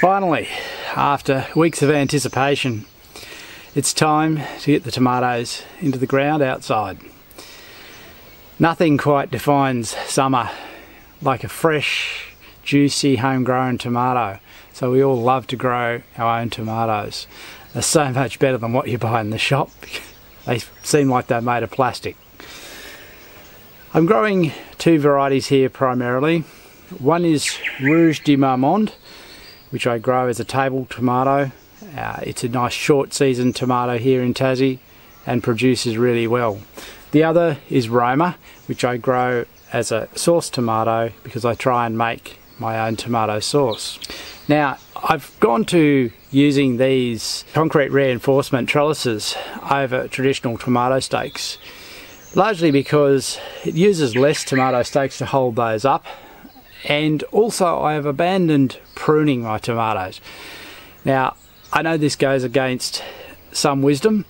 Finally, after weeks of anticipation, it's time to get the tomatoes into the ground outside. Nothing quite defines summer like a fresh, juicy, homegrown tomato. So we all love to grow our own tomatoes. They're so much better than what you buy in the shop. They seem like they're made of plastic. I'm growing two varieties here primarily. One is Rouge de Mamande, which I grow as a table tomato. It's a nice short season tomato here in Tassie and produces really well. The other is Roma, which I grow as a sauce tomato because I try and make my own tomato sauce. Now, I've gone to using these concrete reinforcement trellises over traditional tomato stakes, largely because it uses less tomato stakes to hold those up. And also I have abandoned pruning my tomatoes. Now, I know this goes against some wisdom,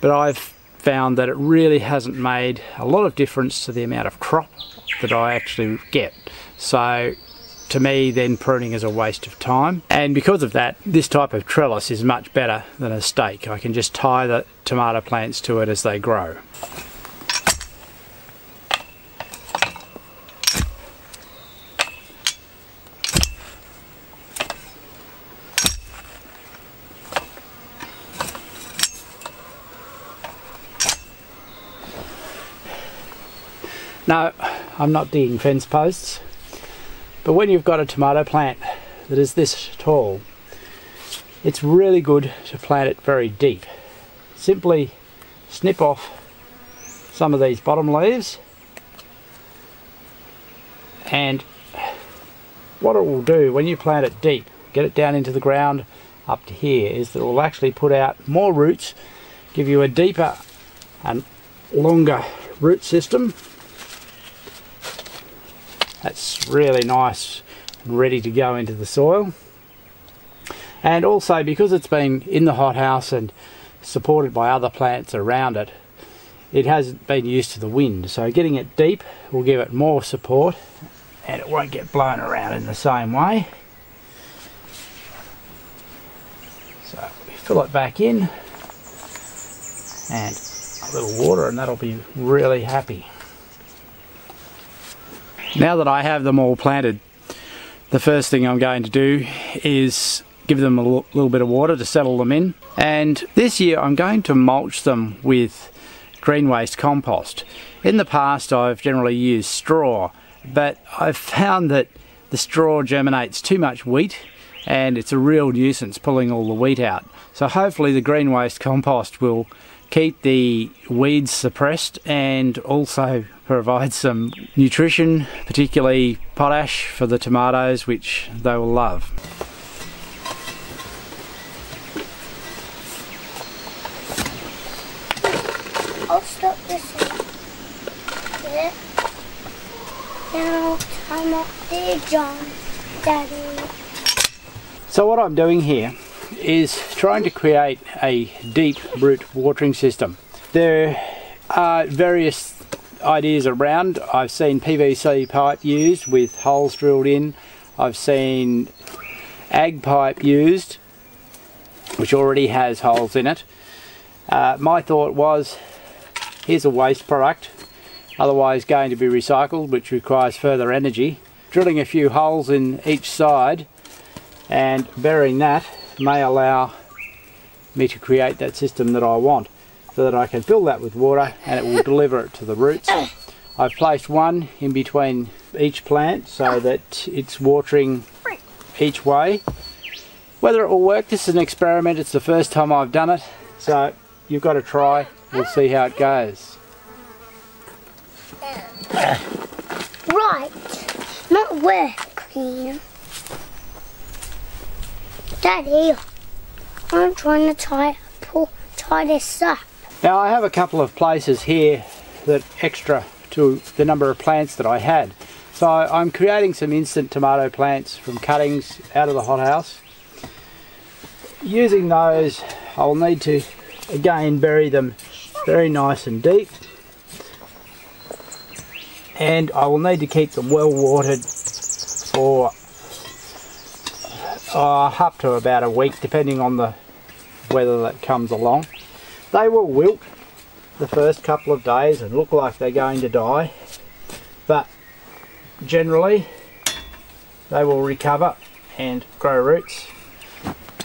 but I've found that it really hasn't made a lot of difference to the amount of crop that I actually get. So to me, then pruning is a waste of time. And because of that, this type of trellis is much better than a stake. I can just tie the tomato plants to it as they grow. No, I'm not digging fence posts, but when you've got a tomato plant that is this tall, it's really good to plant it very deep. Simply snip off some of these bottom leaves, and what it will do when you plant it deep, get it down into the ground up to here, is that it will actually put out more roots, give you a deeper and longer root system. That's really nice and ready to go into the soil. And also, because it's been in the hothouse and supported by other plants around it, it hasn't been used to the wind. So getting it deep will give it more support and it won't get blown around in the same way. So we fill it back in and a little water and that'll be really happy. Now that I have them all planted, the first thing I'm going to do is give them a little bit of water to settle them in. And this year I'm going to mulch them with green waste compost. In the past I've generally used straw, but I've found that the straw germinates too much wheat and it's a real nuisance pulling all the wheat out. So hopefully the green waste compost will keep the weeds suppressed and also provide some nutrition, particularly potash for the tomatoes, which they will love. I'll stop this there. Now I'm up there, John, Daddy. So what I'm doing here is trying to create a deep root watering system. There are various ideas around. I've seen PVC pipe used with holes drilled in. I've seen ag pipe used, which already has holes in it. My thought was, here's a waste product, otherwise going to be recycled, which requires further energy. Drilling a few holes in each side and burying that may allow me to create that system that I want, so that I can fill that with water and it will deliver it to the roots. I've placed one in between each plant so that it's watering each way. Whether it will work, this is an experiment. It's the first time I've done it, so you've got to try. We'll see how it goes. Right, not working. Daddy, I'm trying to tie this up. Now I have a couple of places here that extra to the number of plants that I had. So I'm creating some instant tomato plants from cuttings out of the hothouse. Using those, I'll need to again bury them very nice and deep. And I will need to keep them well watered for up to about a week, depending on the weather that comes along. They will wilt the first couple of days and look like they're going to die, but generally they will recover and grow roots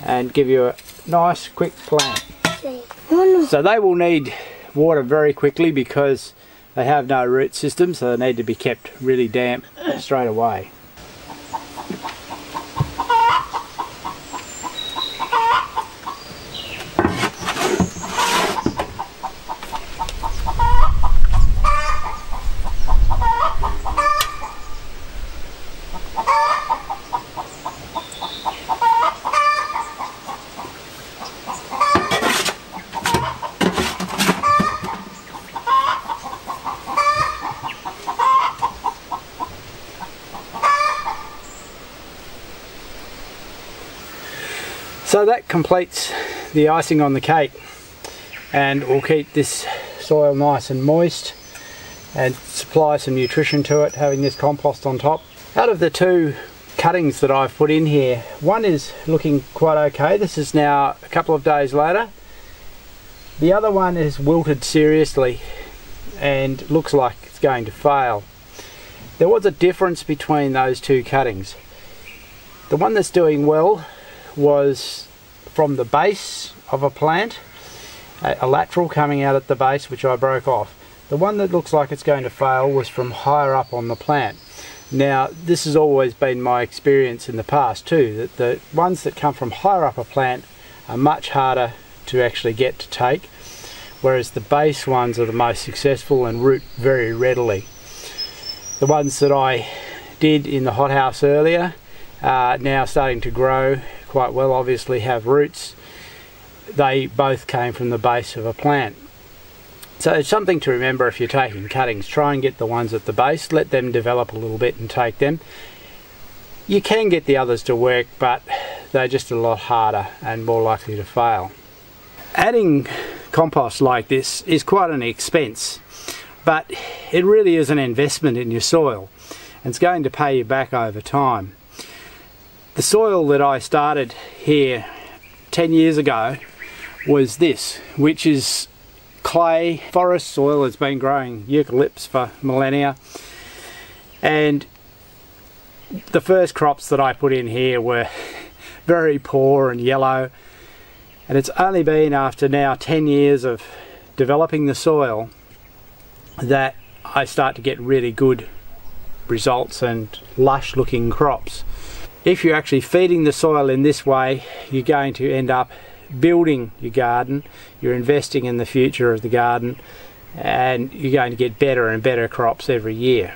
and give you a nice quick plant. So they will need water very quickly because they have no root system, so they need to be kept really damp straight away. So that completes the icing on the cake, and we'll keep this soil nice and moist and supply some nutrition to it, having this compost on top. Out of the two cuttings that I've put in here, one is looking quite okay. This is now a couple of days later. The other one is wilted seriously and looks like it's going to fail. There was a difference between those two cuttings. The one that's doing well was from the base of a plant, a lateral coming out at the base, which I broke off. The one that looks like it's going to fail was from higher up on the plant. Now, this has always been my experience in the past too, that the ones that come from higher up a plant are much harder to actually get to take, whereas the base ones are the most successful and root very readily. The ones that I did in the hothouse earlier are now starting to grow quite well, obviously have roots. They both came from the base of a plant. So it's something to remember if you're taking cuttings. Try and get the ones at the base, let them develop a little bit and take them. You can get the others to work, but they're just a lot harder and more likely to fail. Adding compost like this is quite an expense, but it really is an investment in your soil, and it's going to pay you back over time. The soil that I started here 10 years ago was this, which is clay, forest soil. It's been growing eucalypts for millennia, and the first crops that I put in here were very poor and yellow, and it's only been after now 10 years of developing the soil that I start to get really good results and lush looking crops. If you're actually feeding the soil in this way, you're going to end up building your garden, you're investing in the future of the garden, and you're going to get better and better crops every year.